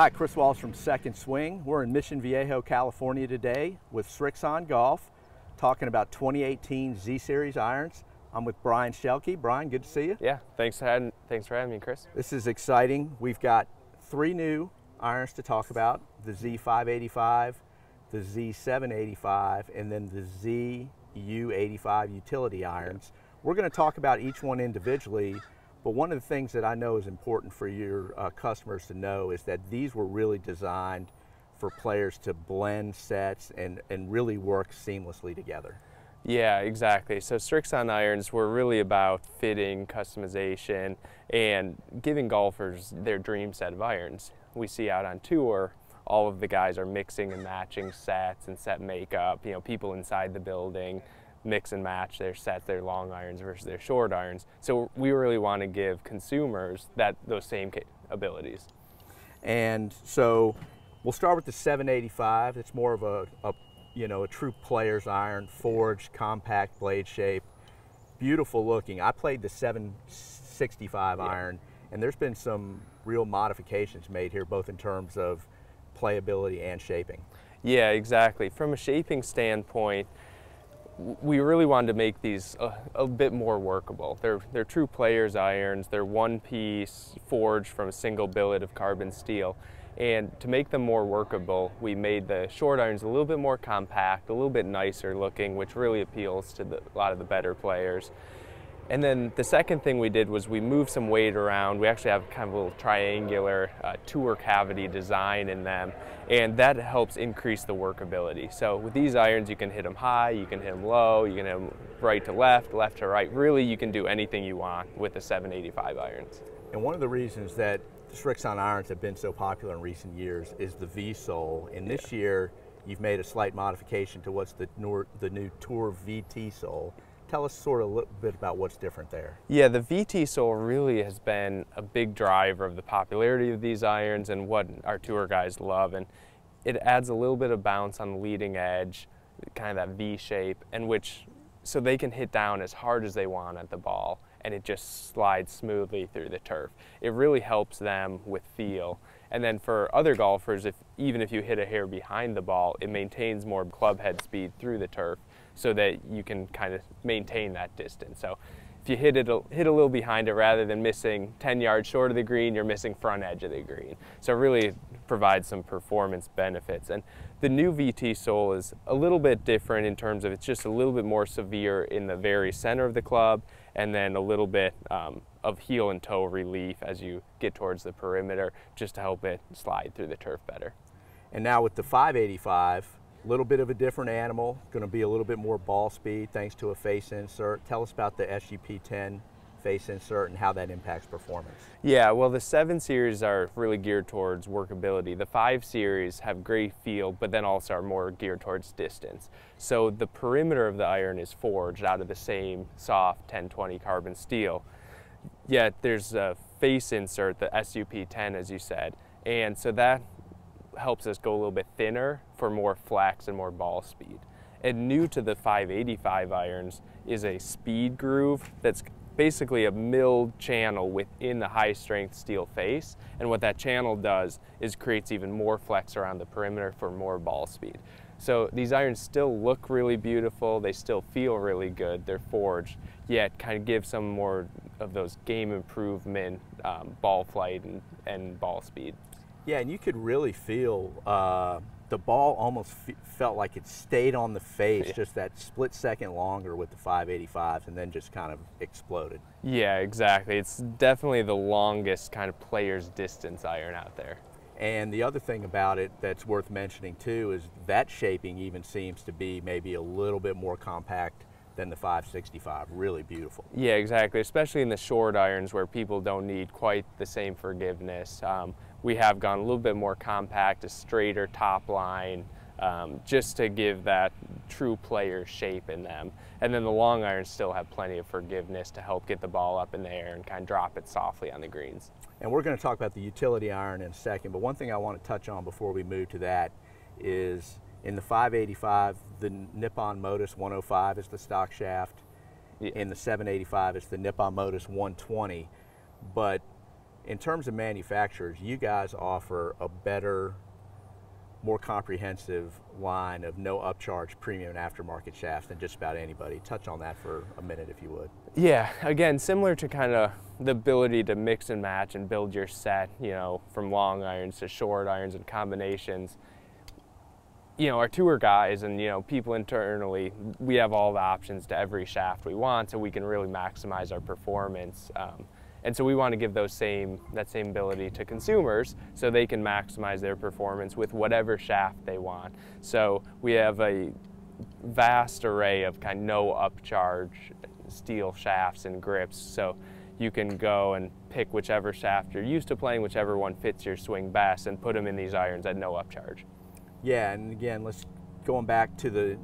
Hi, Chris Walls from 2nd Swing. We're in Mission Viejo, California today with Srixon Golf, talking about 2018 Z-Series irons. I'm with Brian Schielke. Brian, good to see you. Yeah, thanks for having me, Chris. This is exciting. We've got three new irons to talk about, the Z585, the Z785, and then the ZU85 utility irons. We're going to talk about each one individually, but one of the things that I know is important for your customers to know is that these were really designed for players to blend sets and really work seamlessly together. Yeah, exactly. So Srixon irons were really about fitting, customization, and giving golfers their dream set of irons. We see out on tour, all of the guys are mixing and matching sets and set makeup. You know, people inside the building mix and match their sets, their long irons versus their short irons. So we really want to give consumers those same abilities. And so we'll start with the 785. It's more of a true player's iron, forged, compact blade shape, beautiful looking. I played the 765 iron, and there's been some real modifications made here, both in terms of playability and shaping. Yeah, exactly. From a shaping standpoint, we really wanted to make these a bit more workable. They're true players' irons. They're one piece forged from a single billet of carbon steel. And to make them more workable, we made the short irons a little bit more compact, a little bit nicer looking, which really appeals to a lot of the better players. And then the second thing we did was we moved some weight around. We actually have kind of a little triangular tour cavity design in them, and that helps increase the workability. So with these irons, you can hit them high, you can hit them low, you can hit them right to left, left to right. Really, you can do anything you want with the 785 irons. And one of the reasons that Srixon irons have been so popular in recent years is the V-sole, and this year you've made a slight modification to what's the new Tour VT sole. Tell us sort of a little bit about what's different there. Yeah, the VT sole really has been a big driver of the popularity of these irons and what our tour guys love, and it adds a little bit of bounce on the leading edge, kind of that V shape, and so they can hit down as hard as they want at the ball, and it just slides smoothly through the turf. It really helps them with feel. And then for other golfers, even if you hit a hair behind the ball, it maintains more club head speed through the turf so that you can kind of maintain that distance. So if you hit a little behind it, rather than missing 10 yards short of the green, you're missing front edge of the green. So it really provides some performance benefits. And the new VT sole is a little bit different in terms of it's just a little bit more severe in the very center of the club, and then a little bit of heel and toe relief as you get towards the perimeter, just to help it slide through the turf better. And now with the 585, a little bit of a different animal, going to be a little bit more ball speed thanks to a face insert. Tell us about the SUP 10 face insert and how that impacts performance. Yeah, well, the 7 series are really geared towards workability. The 5 series have great feel, but then also are more geared towards distance. So the perimeter of the iron is forged out of the same soft 1020 carbon steel. Yet there's a face insert, the SUP 10, as you said, and so that helps us go a little bit thinner for more flex and more ball speed. And new to the 585 irons is a speed groove that's basically a milled channel within the high strength steel face, and what that channel does is creates even more flex around the perimeter for more ball speed. So these irons still look really beautiful, they still feel really good, they're forged, yet kind of give some more of those game improvement, ball flight and ball speed. Yeah, and you could really feel the ball almost felt like it stayed on the face, just that split second longer with the 585s, and then just kind of exploded. Yeah, exactly. It's definitely the longest kind of player's distance iron out there. And the other thing about it that's worth mentioning too is that shaping even seems to be maybe a little bit more compact than the 565, really beautiful. Yeah, exactly, especially in the short irons where people don't need quite the same forgiveness. We have gone a little bit more compact, a straighter top line, just to give that true player shape in them. And then the long irons still have plenty of forgiveness to help get the ball up in the air and kind of drop it softly on the greens. And we're going to talk about the utility iron in a second, but one thing I want to touch on before we move to that is in the 585, the Nippon Modus 105 is the stock shaft. In the 785, it's the Nippon Modus 120. But in terms of manufacturers, you guys offer a better, more comprehensive line of no upcharge premium and aftermarket shafts than just about anybody. Touch on that for a minute if you would. Yeah, again, similar to kind of the ability to mix and match and build your set, you know, from long irons to short irons and combinations. You know, our tour guys and, you know, people internally, we have all the options to every shaft we want, so we can really maximize our performance. And so we want to give those that same ability to consumers so they can maximize their performance with whatever shaft they want. So we have a vast array of kind of no upcharge steel shafts and grips, so you can go and pick whichever shaft you're used to playing, whichever one fits your swing best, and put them in these irons at no upcharge. Yeah, and again, let's going back to the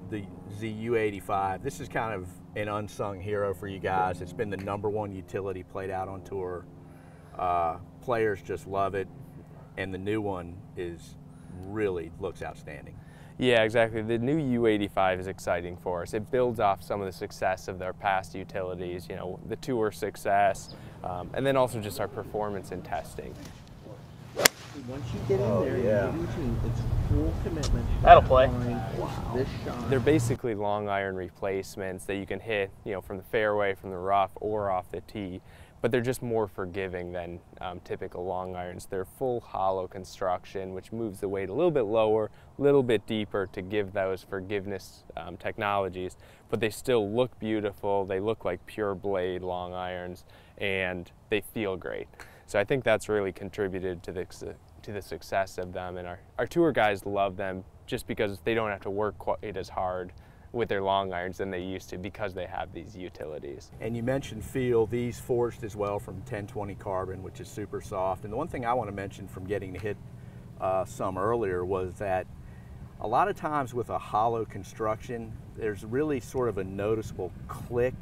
ZU85. This is kind of an unsung hero for you guys. It's been the #1 utility played out on tour. Players just love it, and the new one is really looks outstanding. Yeah, exactly. The new U85 is exciting for us. It builds off some of the success of our past utilities, you know, the tour success, and then also just our performance in testing. Once you get in there, yeah, you do too. It's full commitment. That'll play. Wow. This shot. They're basically long iron replacements that you can hit, you know, from the fairway, from the rough, or off the tee. But they're just more forgiving than typical long irons. They're full hollow construction, which moves the weight a little bit lower, a little bit deeper to give those forgiveness technologies. But they still look beautiful. They look like pure blade long irons, and they feel great. So I think that's really contributed to the success of them, and our tour guys love them just because they don't have to work quite as hard with their long irons than they used to because they have these utilities. And you mentioned feel, these forged as well from 1020 carbon, which is super soft. And the one thing I want to mention from getting to hit some earlier was that a lot of times with a hollow construction, there's really sort of a noticeable click,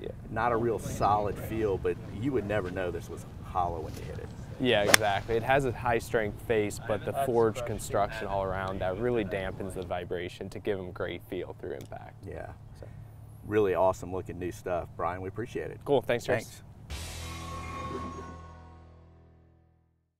yeah, not a real solid feel, but you would never know this was hollow when you hit it. Yeah, exactly. It has a high strength face, but the forged construction all around that really dampens the vibration to give them great feel through impact. Yeah. So. Really awesome looking new stuff, Brian. We appreciate it. Cool. Thanks.